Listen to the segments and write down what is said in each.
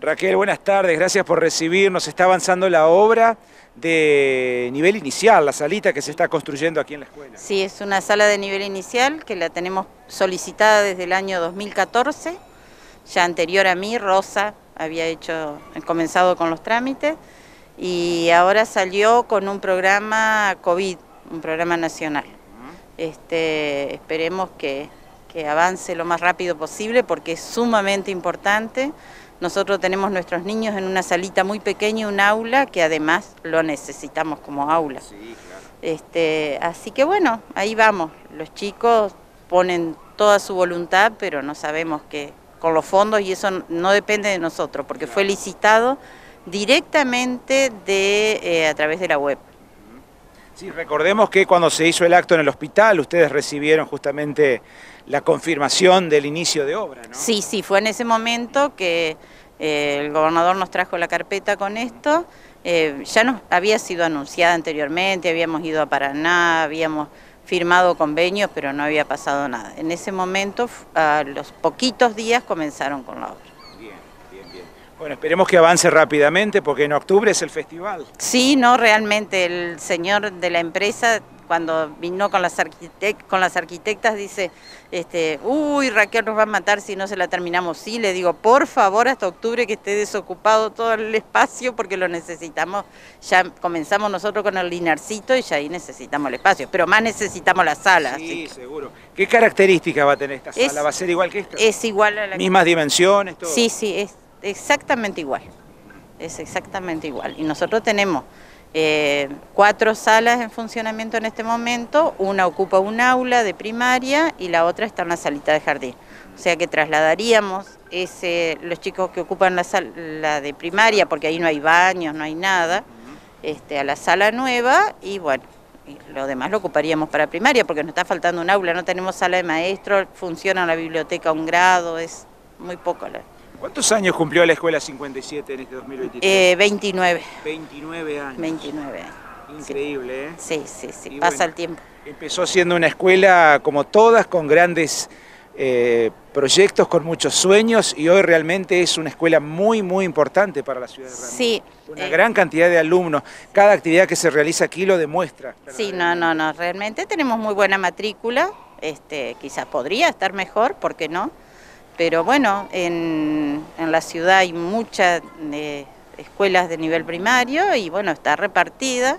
Raquel, buenas tardes, gracias por recibirnos. Está avanzando la obra de nivel inicial, la salita que se está construyendo aquí en la escuela. Sí, es una sala de nivel inicial que la tenemos solicitada desde el año 2014. Ya anterior a mí, Rosa había comenzado con los trámites y ahora salió con un programa COVID, un programa nacional. Esperemos que avance lo más rápido posible porque es sumamente importante. Nosotros tenemos nuestros niños en una salita muy pequeña, un aula, que además lo necesitamos como aula. Sí, claro. Así que bueno, ahí vamos. Los chicos ponen toda su voluntad, pero no sabemos qué con los fondos, y eso no depende de nosotros, porque claro, fue licitado directamente a través de la web. Sí, recordemos que cuando se hizo el acto en el hospital, ustedes recibieron justamente la confirmación del inicio de obra, ¿no? Sí, sí, fue en ese momento que el gobernador nos trajo la carpeta con esto. Ya nos había sido anunciada anteriormente, habíamos ido a Paraná, habíamos firmado convenios, pero no había pasado nada. En ese momento, a los poquitos días, comenzaron con la obra. Bueno, esperemos que avance rápidamente porque en octubre es el festival. Sí, no, realmente el señor de la empresa cuando vino con las arquitectas dice, uy, Raquel nos va a matar si no se la terminamos. Sí, le digo, por favor, hasta octubre que esté desocupado todo el espacio porque lo necesitamos. Ya comenzamos nosotros con el dinarcito y ya ahí necesitamos el espacio, pero más necesitamos la sala. Sí, así seguro. ¿Qué características va a tener esta sala? ¿Va a ser igual que esta? Es igual a la... ¿Mismas dimensiones? Todo. Sí, sí, es... exactamente igual, es exactamente igual. Y nosotros tenemos 4 salas en funcionamiento en este momento, una ocupa un aula de primaria y la otra está en la salita de jardín. O sea que trasladaríamos los chicos que ocupan la sala de primaria, porque ahí no hay baños, no hay nada, a la sala nueva y bueno, lo demás lo ocuparíamos para primaria porque nos está faltando un aula, no tenemos sala de maestros, funciona la biblioteca a un grado, es muy poco la... ¿Cuántos años cumplió la Escuela 57 en este 2023? 29. 29 años. 29 años. Increíble, sí. ¿Eh? Sí, sí, sí, y pasa bueno, el tiempo. Empezó siendo una escuela como todas, con grandes proyectos, con muchos sueños, y hoy realmente es una escuela muy, muy importante para la ciudad de Raquel. Sí. Una gran cantidad de alumnos. Cada actividad que se realiza aquí lo demuestra. Sí, no, realmente tenemos muy buena matrícula. Quizás podría estar mejor, ¿por qué no? Pero bueno, en la ciudad hay muchas escuelas de nivel primario y bueno, está repartida.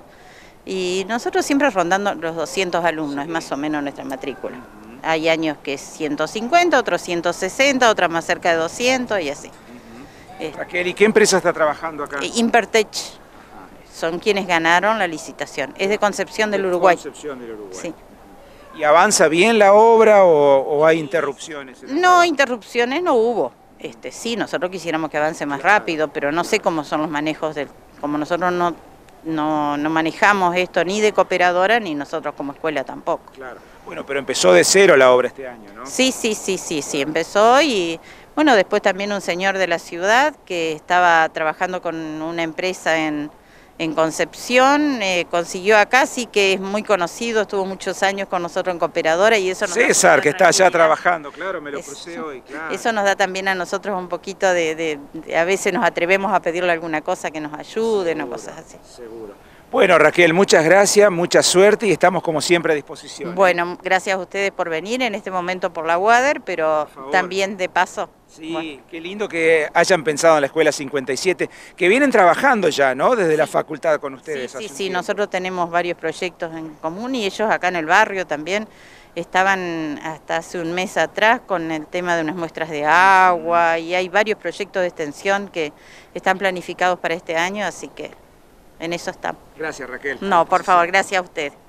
Y nosotros siempre rondando los 200 alumnos, es más o menos nuestra matrícula. Hay años que es 150, otros 160, otras más cerca de 200 y así. Raquel, ¿y qué empresa está trabajando acá? Impertech, son quienes ganaron la licitación. Es de Concepción del Uruguay. Concepción del Uruguay. Sí. ¿Y avanza bien la obra o hay interrupciones? No, interrupciones no hubo. Sí, nosotros quisiéramos que avance más rápido, pero no sé cómo son los manejos del... Como nosotros no manejamos esto ni de cooperadora, ni nosotros como escuela tampoco. Claro. Bueno, pero empezó de cero la obra este año, ¿no? Sí, empezó y... Bueno, después también un señor de la ciudad que estaba trabajando con una empresa en Concepción, consiguió acá, sí que es muy conocido, estuvo muchos años con nosotros en Cooperadora y eso nos... César, que está allá trabajando, claro, me lo crucé hoy, claro. Eso nos da también a nosotros un poquito a veces nos atrevemos a pedirle alguna cosa que nos ayude, o cosas así. Seguro. Bueno, Raquel, muchas gracias, mucha suerte y estamos como siempre a disposición. Bueno, gracias a ustedes por venir, en este momento por la UADER, pero también de paso... Sí, bueno, qué lindo que hayan pensado en la Escuela 57, que vienen trabajando ya, ¿no? Desde la facultad con ustedes. Sí, sí, nosotros tenemos varios proyectos en común y ellos acá en el barrio también estaban hasta hace un mes atrás con el tema de unas muestras de agua y hay varios proyectos de extensión que están planificados para este año, así que en eso estamos. Gracias, Raquel. No, por favor, gracias a usted.